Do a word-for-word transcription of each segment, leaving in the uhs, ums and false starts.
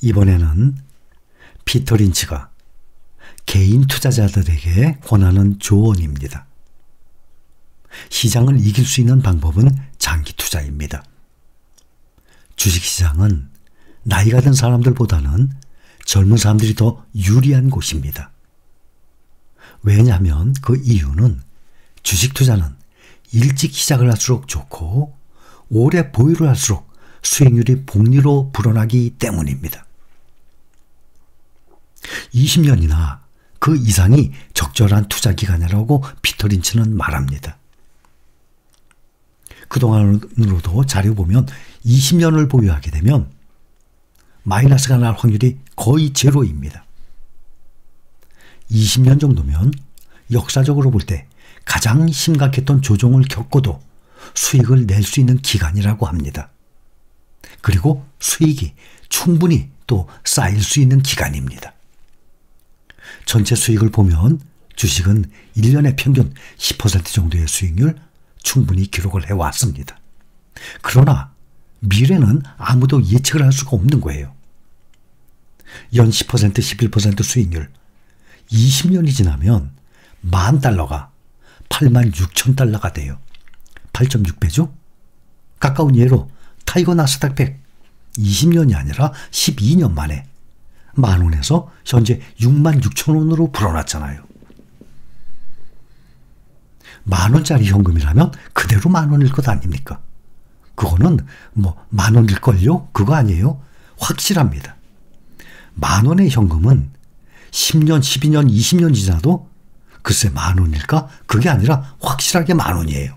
이번에는 피터 린치가 개인 투자자들에게 권하는 조언입니다. 시장을 이길 수 있는 방법은 장기 투자입니다. 주식시장은 나이가 든 사람들보다는 젊은 사람들이 더 유리한 곳입니다. 왜냐하면 그 이유는 주식 투자는 일찍 시작을 할수록 좋고 오래 보유를 할수록 수익률이 복리로 불어나기 때문입니다. 이십 년이나 그 이상이 적절한 투자기간이라고 피터 린치는 말합니다. 그동안으로도 자료 보면 이십 년을 보유하게 되면 마이너스가 날 확률이 거의 제로입니다. 이십 년 정도면 역사적으로 볼 때 가장 심각했던 조정을 겪고도 수익을 낼 수 있는 기간이라고 합니다. 그리고 수익이 충분히 또 쌓일 수 있는 기간입니다. 전체 수익을 보면 주식은 일 년에 평균 십 퍼센트 정도의 수익률 충분히 기록을 해왔습니다. 그러나 미래는 아무도 예측을 할 수가 없는 거예요. 연 십 퍼센트, 십일 퍼센트 수익률, 이십 년이 지나면 만 달러가 팔만 육천 달러가 돼요. 팔 점 육 배죠? 가까운 예로 타이거 나스닥 백, 이십 년이 아니라 십이 년 만에 만 원에서 현재 육만 육천 원으로 불어났잖아요. 만 원짜리 현금이라면 그대로 만 원일 것 아닙니까? 그거는 뭐 만 원일걸요? 그거 아니에요? 확실합니다. 만 원의 현금은 십 년, 십이 년, 이십 년 지나도 글쎄 만 원일까? 그게 아니라 확실하게 만 원이에요.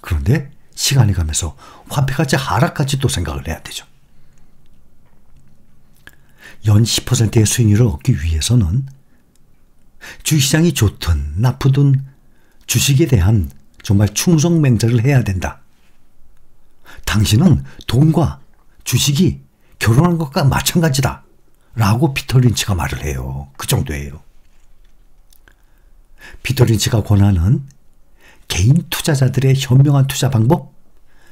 그런데 시간이 가면서 화폐가치 하락까지 또 생각을 해야 되죠. 연 십 퍼센트의 수익률을 얻기 위해서는 주시장이 좋든 나쁘든 주식에 대한 정말 충성맹세를 해야 된다. 당신은 돈과 주식이 결혼한 것과 마찬가지다 라고 피터 린치가 말을 해요. 그 정도예요. 피터 린치가 권하는 개인 투자자들의 현명한 투자 방법,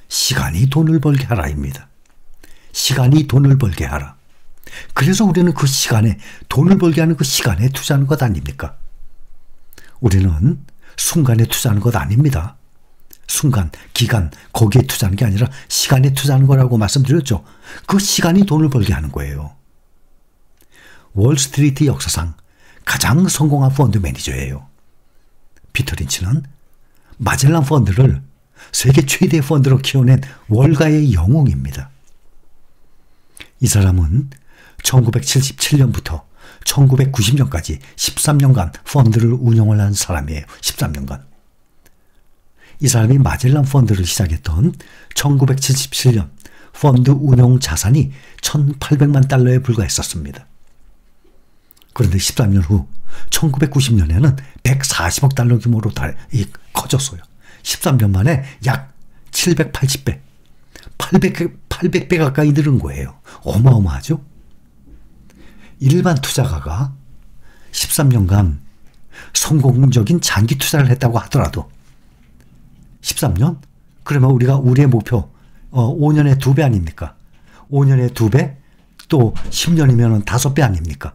시간이 돈을 벌게 하라입니다. 시간이 돈을 벌게 하라. 그래서 우리는 그 시간에, 돈을 벌게 하는 그 시간에 투자하는 것 아닙니까? 우리는 순간에 투자하는 것 아닙니다. 순간, 기간, 거기에 투자하는 게 아니라 시간에 투자하는 거라고 말씀드렸죠. 그 시간이 돈을 벌게 하는 거예요. 월스트리트 역사상 가장 성공한 펀드 매니저예요. 피터 린치는 마젤란 펀드를 세계 최대의 펀드로 키워낸 월가의 영웅입니다. 이 사람은 천구백칠십칠 년부터 천구백구십 년까지 십삼 년간 펀드를 운영을 한 사람이에요. 십삼 년간. 이 사람이 마젤란 펀드를 시작했던 천구백칠십칠 년 펀드 운용 자산이 천팔백만 달러에 불과했었습니다. 그런데 십삼 년 후 천구백구십 년에는 백사십억 달러 규모로 다 커졌어요. 십삼 년 만에 약 칠백팔십 배, 팔백 배 가까이 늘은 거예요. 어마어마하죠? 일반 투자가가 십삼 년간 성공적인 장기 투자를 했다고 하더라도 십삼 년? 그러면 우리가 우리의 목표 어, 오 년에 두 배 아닙니까? 오 년에 두 배? 또 십 년이면 다섯 배 아닙니까?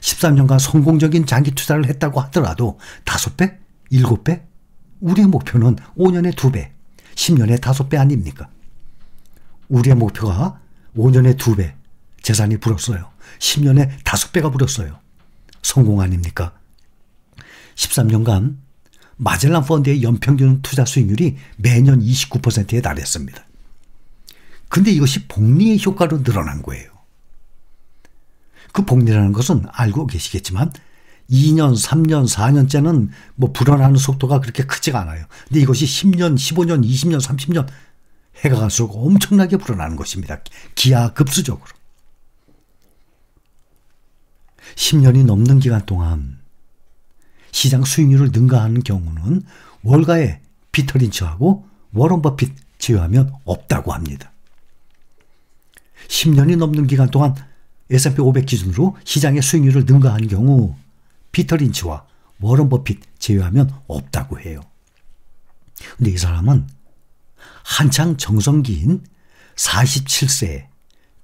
십삼 년간 성공적인 장기 투자를 했다고 하더라도 다섯 배? 일곱 배? 우리의 목표는 오 년에 두 배, 십 년에 다섯 배 아닙니까? 우리의 목표가 오 년에 두 배 재산이 불었어요. 십 년에 다섯 배가 불었어요. 성공 아닙니까? 십삼 년간 마젤란 펀드의 연평균 투자 수익률이 매년 이십구 퍼센트에 달했습니다. 근데 이것이 복리의 효과로 늘어난 거예요. 그 복리라는 것은 알고 계시겠지만 이 년, 삼 년, 사 년째는 뭐 불어나는 속도가 그렇게 크지가 않아요. 근데 이것이 십 년, 십오 년, 이십 년, 삼십 년 해가 갈수록 엄청나게 불어나는 것입니다. 기하급수적으로. 십 년이 넘는 기간 동안 시장 수익률을 능가하는 경우는 월가의 피터 린치하고 워런 버핏 제외하면 없다고 합니다. 십 년이 넘는 기간 동안 에스 앤 피 오백 기준으로 시장의 수익률을 능가한 경우 피터 린치와 워런 버핏 제외하면 없다고 해요. 근데 이 사람은 한창 정성기인 사십칠 세에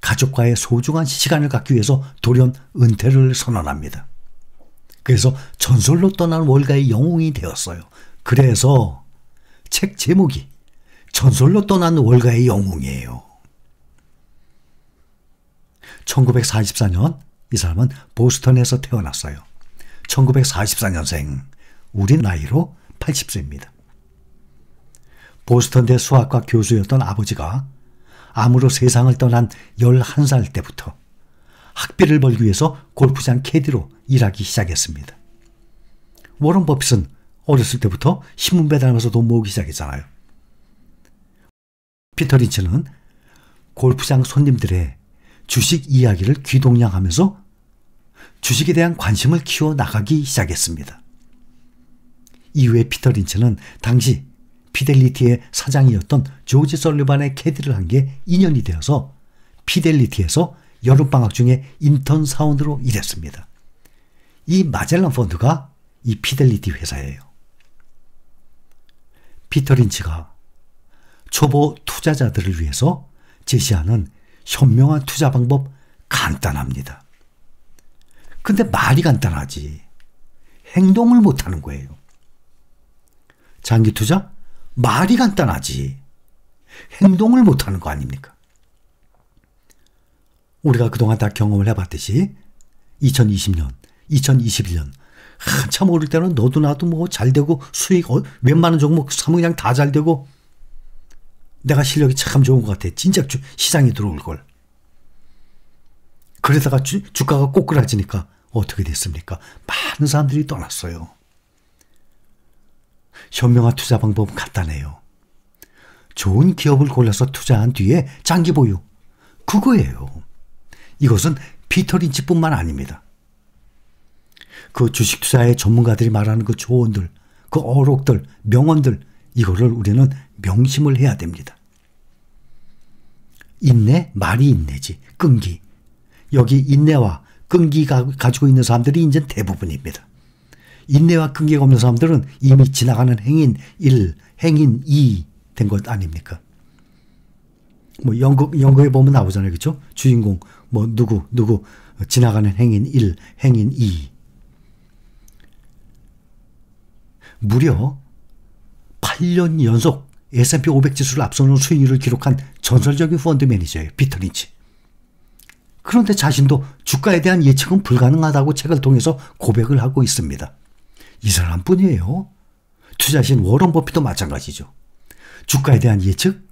가족과의 소중한 시간을 갖기 위해서 돌연 은퇴를 선언합니다. 그래서 전설로 떠난 월가의 영웅이 되었어요. 그래서 책 제목이 전설로 떠난 월가의 영웅이에요. 천구백사십사 년 이 사람은 보스턴에서 태어났어요. 천구백사십사 년생, 우리 나이로 팔십 세입니다. 보스턴대 수학과 교수였던 아버지가 암으로 세상을 떠난 열한 살 때부터 학비를 벌기 위해서 골프장 캐디로 일하기 시작했습니다. 워런 버핏은 어렸을 때부터 신문 배달하면서 돈 모으기 시작했잖아요. 피터 린치는 골프장 손님들의 주식 이야기를 귀동냥하면서 주식에 대한 관심을 키워나가기 시작했습니다. 이후에 피터 린치는 당시 피델리티의 사장이었던 조지 설리반의 캐디를 한 게 이 년이 되어서 피델리티에서 여름방학 중에 인턴 사원으로 일했습니다. 이 마젤란 펀드가 이 피델리티 회사예요. 피터 린치가 초보 투자자들을 위해서 제시하는 현명한 투자 방법, 간단합니다. 근데 말이 간단하지 행동을 못하는 거예요. 장기 투자? 말이 간단하지 행동을 못하는 거 아닙니까? 우리가 그동안 다 경험을 해봤듯이 이천이십 년, 이천이십일 년 한참 오를 때는 너도 나도 뭐 잘되고 수익 어, 웬만한 종목 사면 그냥 다 잘되고 내가 실력이 참 좋은 것 같아. 진짜 주, 시장이 들어올걸. 그러다가 주, 주가가 꼬꾸라지니까 어떻게 됐습니까? 많은 사람들이 떠났어요. 현명한 투자 방법은 간단해요. 좋은 기업을 골라서 투자한 뒤에 장기 보유. 그거예요. 이것은 피터 린치뿐만 아닙니다. 그 주식 투자의 전문가들이 말하는 그 조언들, 그 어록들, 명언들, 이거를 우리는 명심을 해야 됩니다. 인내, 말이 인내지. 끈기. 여기 인내와 끈기가 가지고 있는 사람들이 이제 대부분입니다. 인내와 끈기가 없는 사람들은 이미 지나가는 행인 일, 행인 이 된 것 아닙니까? 뭐 연극, 연극에 보면 나오잖아요. 그렇죠? 주인공, 뭐 누구, 누구, 지나가는 행인 일, 행인 이. 무려 팔 년 연속 에스 앤 피 오백 지수를 앞서는 수익률을 기록한 전설적인 펀드 매니저예요. 피터 린치. 그런데 자신도 주가에 대한 예측은 불가능하다고 책을 통해서 고백을 하고 있습니다. 이 사람뿐이에요. 투자신 워런 버핏도 마찬가지죠. 주가에 대한 예측?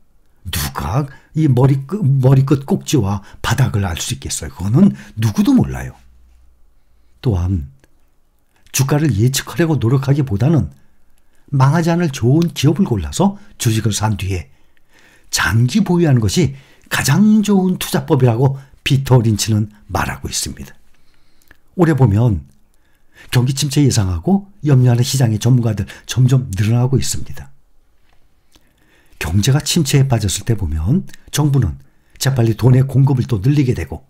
누가 이 머리끝, 머리끝 꼭지와 바닥을 알 수 있겠어요. 그거는 누구도 몰라요. 또한 주가를 예측하려고 노력하기보다는 망하지 않을 좋은 기업을 골라서 주식을 산 뒤에 장기 보유하는 것이 가장 좋은 투자법이라고 피터 린치는 말하고 있습니다. 올해 보면 경기 침체 예상하고 염려하는 시장의 전문가들 점점 늘어나고 있습니다. 경제가 침체에 빠졌을 때 보면 정부는 재빨리 돈의 공급을 또 늘리게 되고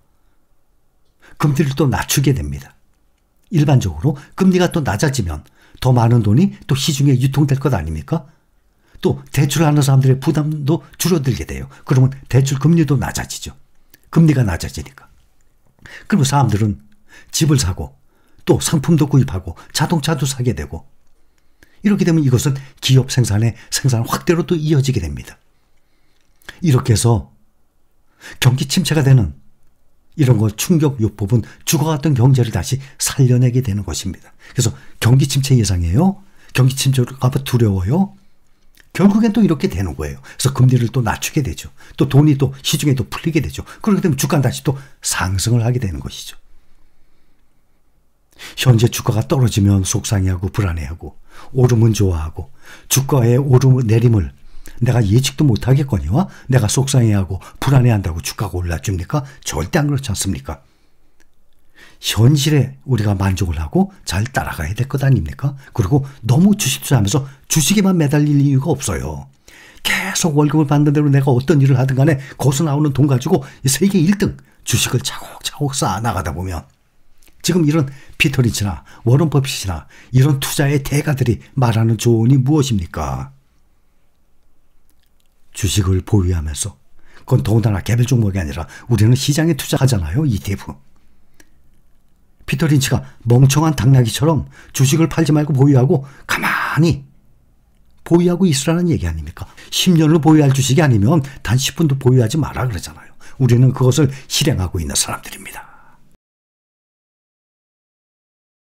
금리를 또 낮추게 됩니다. 일반적으로 금리가 또 낮아지면 더 많은 돈이 또 시중에 유통될 것 아닙니까? 또 대출하는 사람들의 부담도 줄어들게 돼요. 그러면 대출 금리도 낮아지죠. 금리가 낮아지니까. 그리고 사람들은 집을 사고 또 상품도 구입하고 자동차도 사게 되고 이렇게 되면 이것은 기업 생산의 생산 확대로 또 이어지게 됩니다. 이렇게 해서 경기 침체가 되는 이런 거 충격 요법은 죽어갔던 경제를 다시 살려내게 되는 것입니다. 그래서 경기 침체 예상이에요. 경기 침체가 두려워요. 결국엔 또 이렇게 되는 거예요. 그래서 금리를 또 낮추게 되죠. 또 돈이 또 시중에 또 풀리게 되죠. 그렇게 되면 주가는 다시 또 상승을 하게 되는 것이죠. 현재 주가가 떨어지면 속상해하고 불안해하고 오름은 좋아하고 주가의 오름 내림을 내가 예측도 못하겠거니와 내가 속상해하고 불안해한다고 주가가 올라줍니까? 절대 안 그렇지 않습니까? 현실에 우리가 만족을 하고 잘 따라가야 될 것 아닙니까? 그리고 너무 주식 투자하면서 주식에만 매달릴 이유가 없어요. 계속 월급을 받는 대로 내가 어떤 일을 하든 간에 거기서 나오는 돈 가지고 세계 일 등 주식을 차곡차곡 쌓아나가다 보면 지금 이런 피터 린치나 워런 버핏이나 이런 투자의 대가들이 말하는 조언이 무엇입니까? 주식을 보유하면서 그건 더군다나 개별 종목이 아니라 우리는 시장에 투자하잖아요, 이티에프. 피터 린치가 멍청한 당나귀처럼 주식을 팔지 말고 보유하고 가만히 보유하고 있으라는 얘기 아닙니까? 십 년을 보유할 주식이 아니면 단 십 분도 보유하지 마라 그러잖아요. 우리는 그것을 실행하고 있는 사람들입니다.